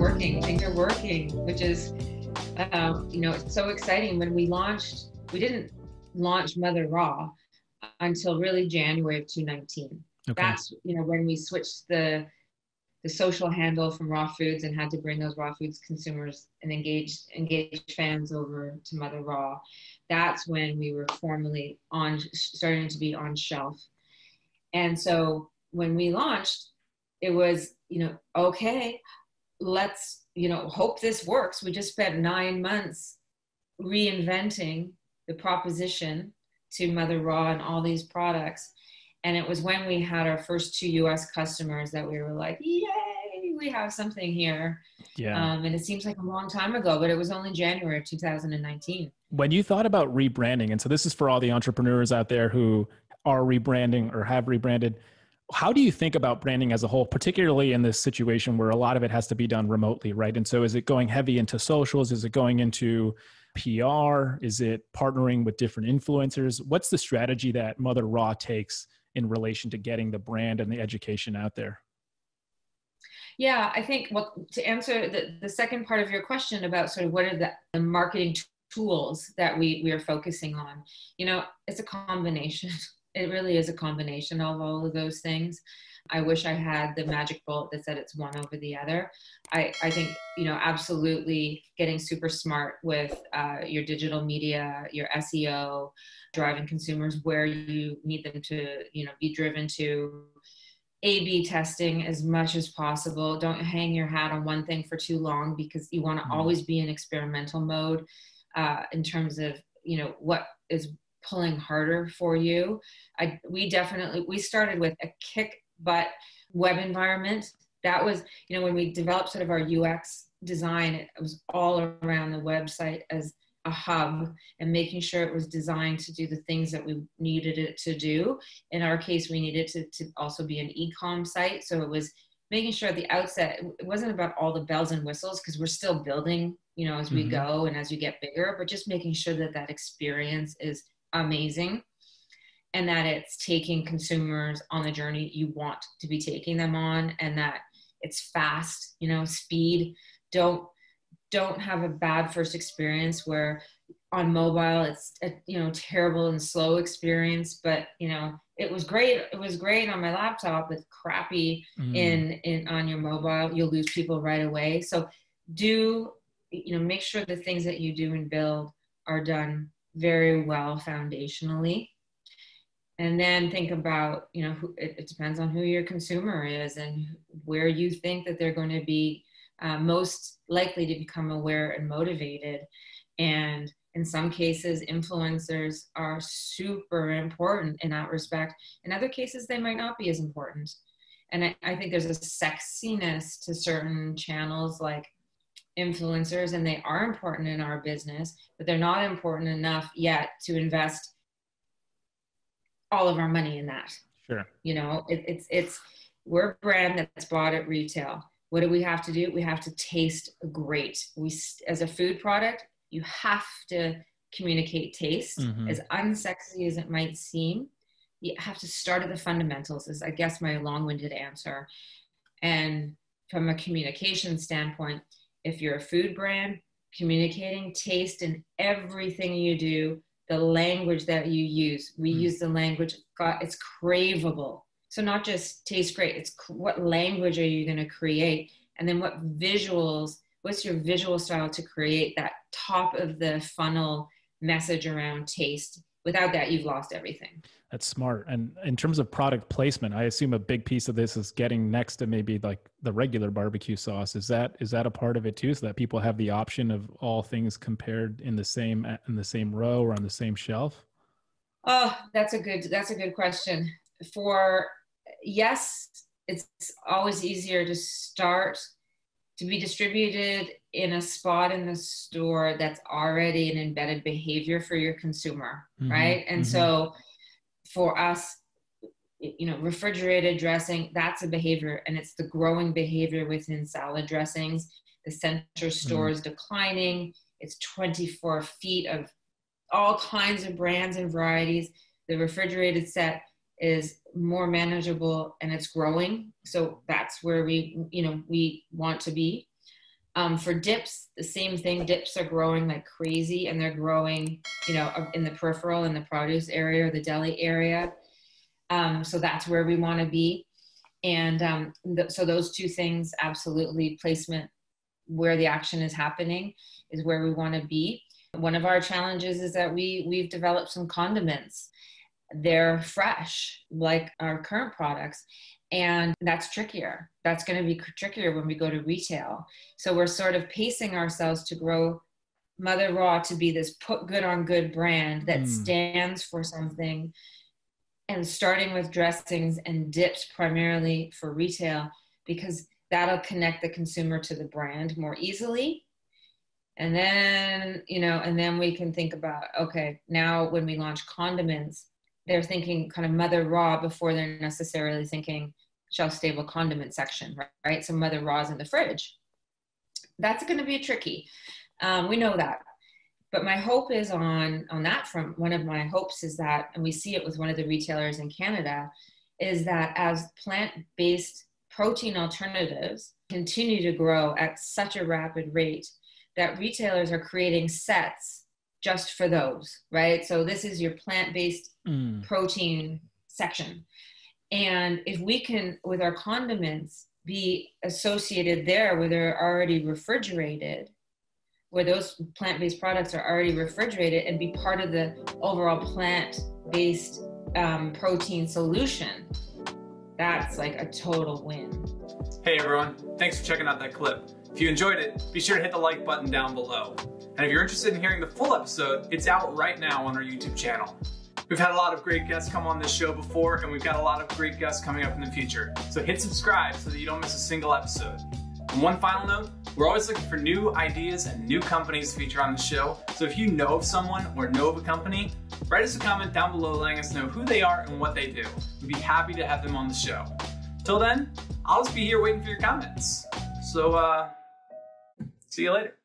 working, things are working, which is, it's so exciting. When we launched, we didn't launch Mother Raw until really January of 2019. Okay. That's, when we switched the social handle from Raw Foods and had to bring those Raw Foods consumers and engaged fans over to Mother Raw. That's when we were formally starting to be on shelf. And so when we launched, it was, okay, let's, hope this works. We just spent 9 months reinventing the proposition to Mother Raw and all these products. And it was when we had our first 2 U.S. customers that we were like, yay, we have something here. Yeah. And it seems like a long time ago, but it was only January of 2019. When you thought about rebranding, and so this is for all the entrepreneurs out there who are rebranding or have rebranded, how do you think about branding as a whole, particularly in this situation where a lot of it has to be done remotely, right? And so is it going heavy into socials? Is it going into PR? Is it partnering with different influencers? What's the strategy that Mother Raw takes in relation to getting the brand and the education out there? Yeah, I think, to answer the second part of your question about sort of what are the marketing tools that we are focusing on, it's a combination. It really is a combination of all of those things. I wish I had the magic bullet that said it's one over the other. I think, absolutely getting super smart with your digital media, your SEO, driving consumers where you need them to, be driven to. A/B testing as much as possible. Don't hang your hat on one thing for too long, because you want to always be in experimental mode in terms of, what is pulling harder for you. We started with a kick butt web environment. That was, when we developed sort of our UX design, it was all around the website as a hub and making sure it was designed to do the things that we needed it to do. In our case, we needed to also be an e-com site. So it was making sure at the outset, it wasn't about all the bells and whistles, because we're still building, as we go and as you get bigger, but just making sure that experience is amazing and that it's taking consumers on the journey you want to be taking them on, and that it's fast, speed. Don't have a bad first experience where on mobile it's a terrible and slow experience, but it was great on my laptop. It's crappy on your mobile. You'll lose people right away. So make sure the things that you do and build are done very well foundationally, and then think about it depends on who your consumer is and where you think that they're going to be most likely to become aware and motivated. And in some cases, influencers are super important in that respect. In other cases, they might not be as important. And I think there's a sexiness to certain channels like influencers, and they are important in our business, but they're not important enough yet to invest all of our money in that. Sure. We're a brand that's bought at retail. What do we have to do? We have to taste great. As a food product, you have to communicate taste. As unsexy as it might seem, you have to start at the fundamentals, is I guess my long-winded answer. And from a communication standpoint, if you're a food brand, communicating taste in everything you do, the language that you use, we use the language, it's craveable. So not just taste great, it's what language are you going to create? And then what's your visual style to create that top of the funnel message around taste? Without that, you've lost everything. That's smart. And in terms of product placement, I assume a big piece of this is getting next to maybe like the regular barbecue sauce. Is that a part of it too? So that people have the option of all things compared in the same row or on the same shelf? Oh, that's a good question. Yes, it's always easier to start to be distributed in a spot in the store that's already an embedded behavior for your consumer, right? And so for us, refrigerated dressing, that's a behavior, and it's the growing behavior within salad dressings. The center store is declining. It's 24 feet of all kinds of brands and varieties. The refrigerated set is more manageable and it's growing. So that's where we want to be. For dips, the same thing. Dips are growing like crazy, and they're growing, you know, in the peripheral, in the produce area or the deli area. So that's where we want to be. And so those two things, absolutely, placement where the action is happening is where we want to be. One of our challenges is that we've developed some condiments. They're fresh, like our current products. And that's trickier. That's going to be trickier when we go to retail. So we're sort of pacing ourselves to grow Mother Raw to be this put good on good brand that stands for something, and starting with dressings and dips primarily for retail, because that'll connect the consumer to the brand more easily. And then, you know, and then we can think about, okay, now when we launch condiments, they're thinking kind of Mother Raw before they're necessarily thinking shelf stable condiment section, right? So Mother Raw's in the fridge. That's going to be tricky. We know that. But my hope is on that front, one of my hopes is that, and we see it with one of the retailers in Canada, is that as plant-based protein alternatives continue to grow at such a rapid rate, that retailers are creating sets just for those, right? So this is your plant-based protein section. And if we can, with our condiments, be associated there where they're already refrigerated, where those plant-based products are already refrigerated, and be part of the overall plant-based protein solution, that's like a total win. Hey everyone, thanks for checking out that clip. If you enjoyed it, be sure to hit the like button down below. And if you're interested in hearing the full episode, it's out right now on our YouTube channel. We've had a lot of great guests come on this show before, and we've got a lot of great guests coming up in the future. So hit subscribe so that you don't miss a single episode. And one final note, we're always looking for new ideas and new companies to feature on the show. So if you know of someone or know of a company, write us a comment down below letting us know who they are and what they do. We'd be happy to have them on the show. Till then, I'll just be here waiting for your comments. So, see you later.